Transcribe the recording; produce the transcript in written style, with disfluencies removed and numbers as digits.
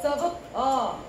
Stop. Oh.